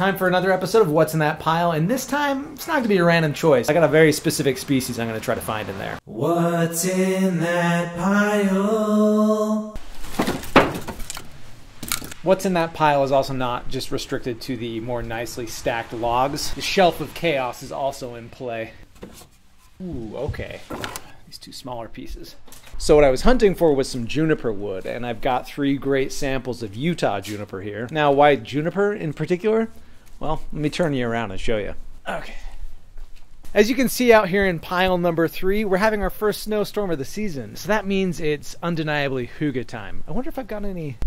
Time for another episode of What's in That Pile, and this time it's not going to be a random choice. I got a very specific species I'm going to try to find in there. What's in that pile? What's in that pile is also not just restricted to the more nicely stacked logs. The Shelf of Chaos is also in play. Ooh, okay. These two smaller pieces. So what I was hunting for was some juniper wood, and I've got three great samples of Utah juniper here. Now, why juniper in particular? Well, let me turn you around and show you. Okay. As you can see out here in pile number 3, we're having our first snowstorm of the season. So that means it's undeniably hygge time. I wonder if I've got any...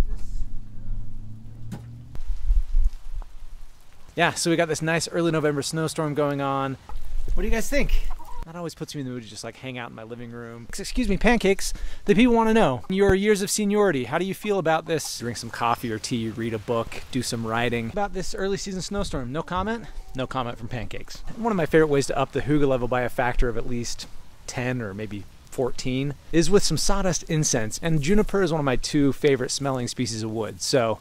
Yeah, so we got this nice early November snowstorm going on. What do you guys think? That always puts me in the mood to just like hang out in my living room. Excuse me, pancakes. The people want to know your years of seniority. How do you feel about this? Drink some coffee or tea, read a book, do some writing. About this early season snowstorm, no comment? No comment from pancakes. One of my favorite ways to up the hygge level by a factor of at least 10 or maybe 14 is with some sawdust incense. And juniper is one of my two favorite smelling species of wood. So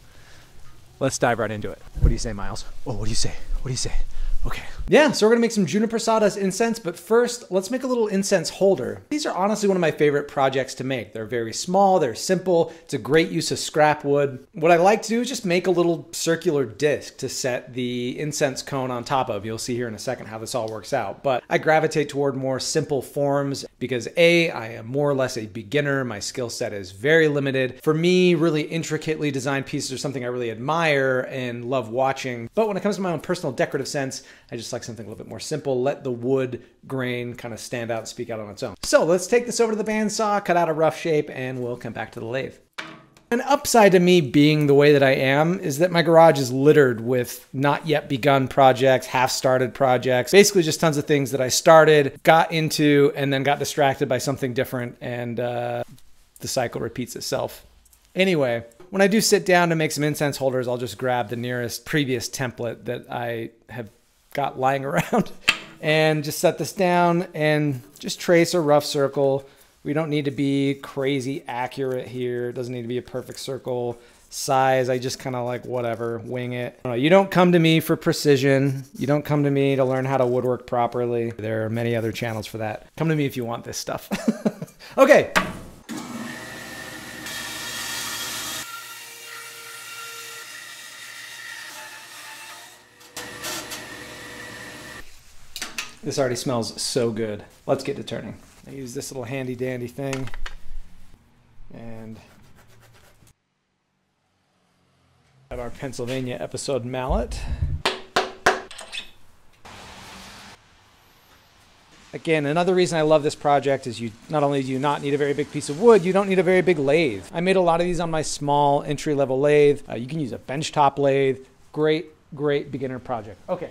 let's dive right into it. What do you say, Miles? Oh, what do you say? What do you say? Okay. Yeah, so we're gonna make some juniper sawdust incense, but first, let's make a little incense holder. These are honestly one of my favorite projects to make. They're very small, they're simple, it's a great use of scrap wood. What I like to do is just make a little circular disc to set the incense cone on top of. You'll see here in a second how this all works out, but I gravitate toward more simple forms because A, I am more or less a beginner, my skill set is very limited. For me, really intricately designed pieces are something I really admire and love watching, but when it comes to my own personal decorative sense, I just like something a little bit more simple. Let the wood grain kind of stand out and speak out on its own. So let's take this over to the bandsaw, cut out a rough shape, and we'll come back to the lathe. An upside to me being the way that I am is that my garage is littered with not yet begun projects, half-started projects, basically just tons of things that I started, got into, and then got distracted by something different, and the cycle repeats itself. Anyway, when I do sit down to make some incense holders, I'll just grab the nearest previous template that I have got lying around and just set this down and just trace a rough circle. We don't need to be crazy accurate here. It doesn't need to be a perfect circle size. I just kind of like whatever, wing it. You don't come to me for precision. You don't come to me to learn how to woodwork properly. There are many other channels for that. Come to me if you want this stuff. Okay. This already smells so good. Let's get to turning. I use this little handy dandy thing and have our Pennsylvania episode mallet. Again, another reason I love this project is you not only do you not need a very big piece of wood, you don't need a very big lathe. I made a lot of these on my small entry level lathe. You can use a benchtop lathe. Great, great beginner project. Okay.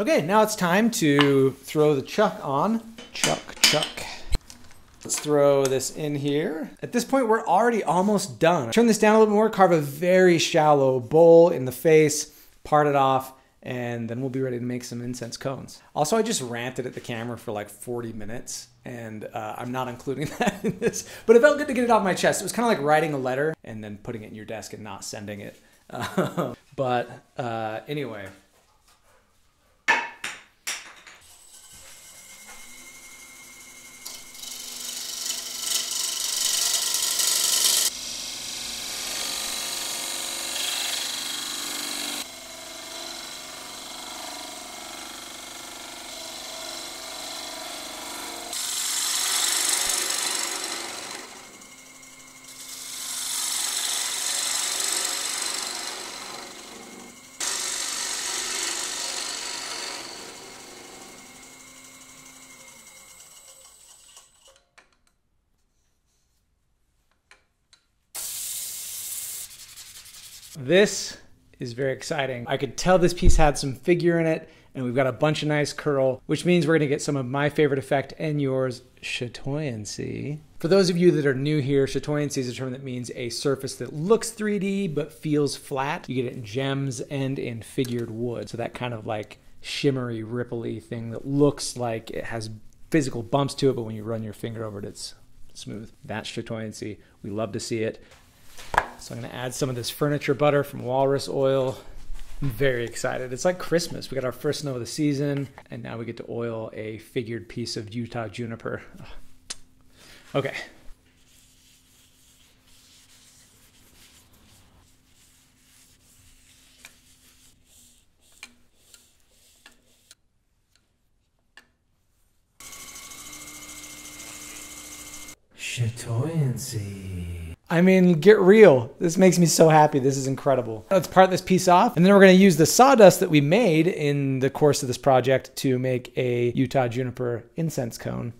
Okay, now it's time to throw the chuck on. Chuck. Let's throw this in here. At this point, we're already almost done. Turn this down a little more, carve a very shallow bowl in the face, part it off, and then we'll be ready to make some incense cones. Also, I just ranted at the camera for like 40 minutes, and I'm not including that in this, but it felt good to get it off my chest. It was kind of like writing a letter and then putting it in your desk and not sending it. Anyway. This is very exciting. I could tell this piece had some figure in it, and we've got a bunch of nice curl, which means we're gonna get some of my favorite effect and yours, chatoyancy. For those of you that are new here, chatoyancy is a term that means a surface that looks 3D but feels flat. You get it in gems and in figured wood. So that kind of like shimmery, ripply thing that looks like it has physical bumps to it, but when you run your finger over it, it's smooth. That's chatoyancy. We love to see it. So I'm gonna add some of this furniture butter from Walrus Oil. I'm very excited. It's like Christmas. We got our first snow of the season, and now we get to oil a figured piece of Utah juniper. Okay. Chatoyancy. I mean, get real. This makes me so happy. This is incredible. Let's part this piece off, and then we're gonna use the sawdust that we made in the course of this project to make a Utah juniper incense cone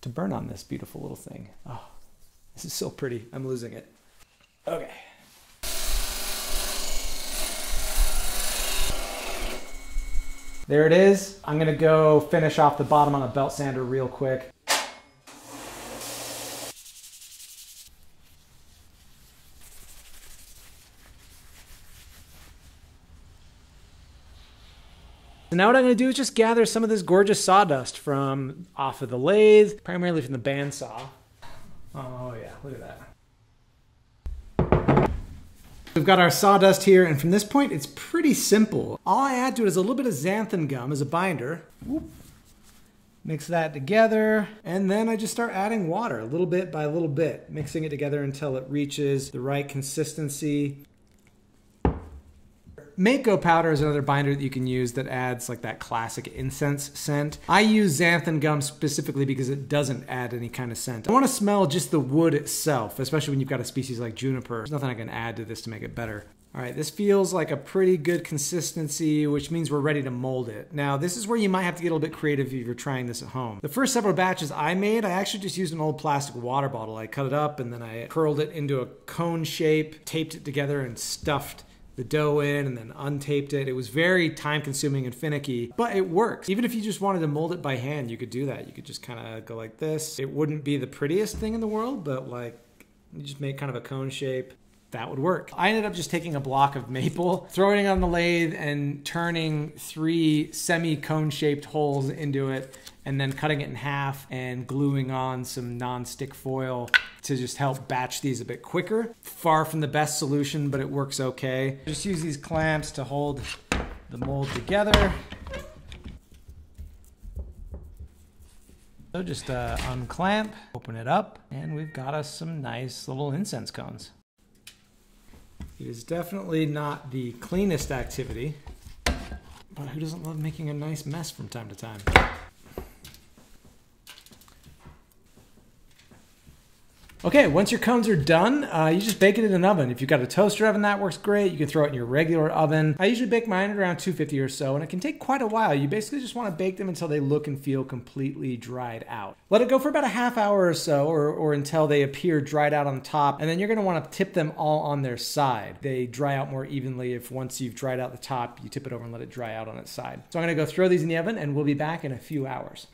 to burn on this beautiful little thing. Oh, this is so pretty. I'm losing it. Okay. There it is. I'm gonna go finish off the bottom on a belt sander real quick. So now what I'm gonna do is just gather some of this gorgeous sawdust from off of the lathe, primarily from the bandsaw. Oh yeah, look at that. We've got our sawdust here, and from this point, it's pretty simple. All I add to it is a little bit of xanthan gum as a binder. Whoop. Mix that together, and then I just start adding water, a little bit by a little bit, mixing it together until it reaches the right consistency. Mako powder is another binder that you can use that adds like that classic incense scent. I use xanthan gum specifically because it doesn't add any kind of scent. I want to smell just the wood itself, especially when you've got a species like juniper. There's nothing I can add to this to make it better. All right, this feels like a pretty good consistency, which means we're ready to mold it. Now, this is where you might have to get a little bit creative if you're trying this at home. The first several batches I made, I actually just used an old plastic water bottle. I cut it up and then I curled it into a cone shape, taped it together, and stuffed the dough in and then untaped it. It was very time consuming and finicky, but it works. Even if you just wanted to mold it by hand, you could do that. You could just kind of go like this. It wouldn't be the prettiest thing in the world, but like you just make kind of a cone shape. That would work. I ended up just taking a block of maple, throwing it on the lathe and turning 3 semi-cone shaped holes into it, and then cutting it in half and gluing on some non-stick foil to just help batch these a bit quicker. Far from the best solution, but it works okay. Just use these clamps to hold the mold together. So just unclamp, open it up, and we've got us some nice little incense cones. It is definitely not the cleanest activity, but who doesn't love making a nice mess from time to time? Okay, once your cones are done, you just bake it in an oven. If you've got a toaster oven, that works great. You can throw it in your regular oven. I usually bake mine at around 250 or so, and it can take quite a while. You basically just want to bake them until they look and feel completely dried out. Let it go for about a half hour or so, or until they appear dried out on top, and then you're going to want to tip them all on their side. They dry out more evenly if once you've dried out the top, you tip it over and let it dry out on its side. So I'm going to go throw these in the oven, and we'll be back in a few hours.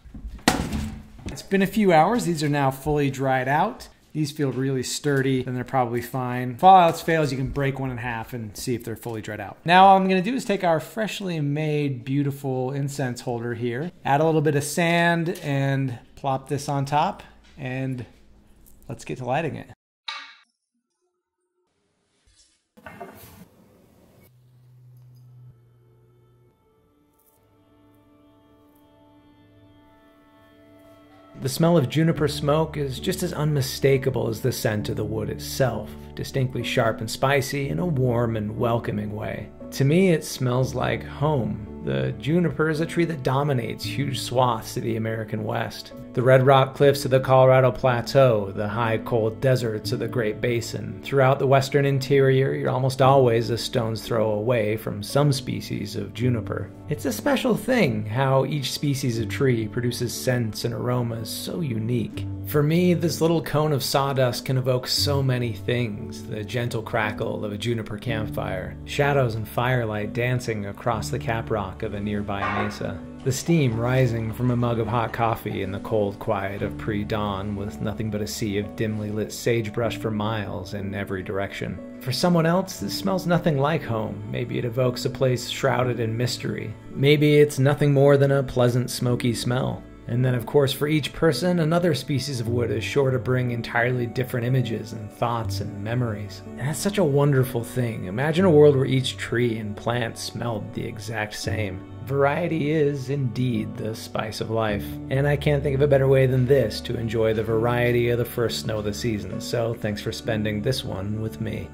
It's been a few hours. These are now fully dried out. These feel really sturdy, and they're probably fine. If all else fails, you can break one in half and see if they're fully dried out. Now all I'm gonna do is take our freshly made beautiful incense holder here, add a little bit of sand and plop this on top, and let's get to lighting it. The smell of juniper smoke is just as unmistakable as the scent of the wood itself, distinctly sharp and spicy in a warm and welcoming way. To me, it smells like home. The juniper is a tree that dominates huge swaths of the American West. The red rock cliffs of the Colorado Plateau, the high cold deserts of the Great Basin. Throughout the western interior, you're almost always a stone's throw away from some species of juniper. It's a special thing how each species of tree produces scents and aromas so unique. For me, this little cone of sawdust can evoke so many things. The gentle crackle of a juniper campfire, shadows and firelight dancing across the caprock of a nearby mesa, the steam rising from a mug of hot coffee in the cold quiet of pre-dawn with nothing but a sea of dimly lit sagebrush for miles in every direction. For someone else, this smells nothing like home. Maybe it evokes a place shrouded in mystery. Maybe it's nothing more than a pleasant smoky smell. And then of course for each person, another species of wood is sure to bring entirely different images and thoughts and memories. And that's such a wonderful thing. Imagine a world where each tree and plant smelled the exact same. Variety is indeed the spice of life. And I can't think of a better way than this to enjoy the variety of the first snow of the season. So thanks for spending this one with me.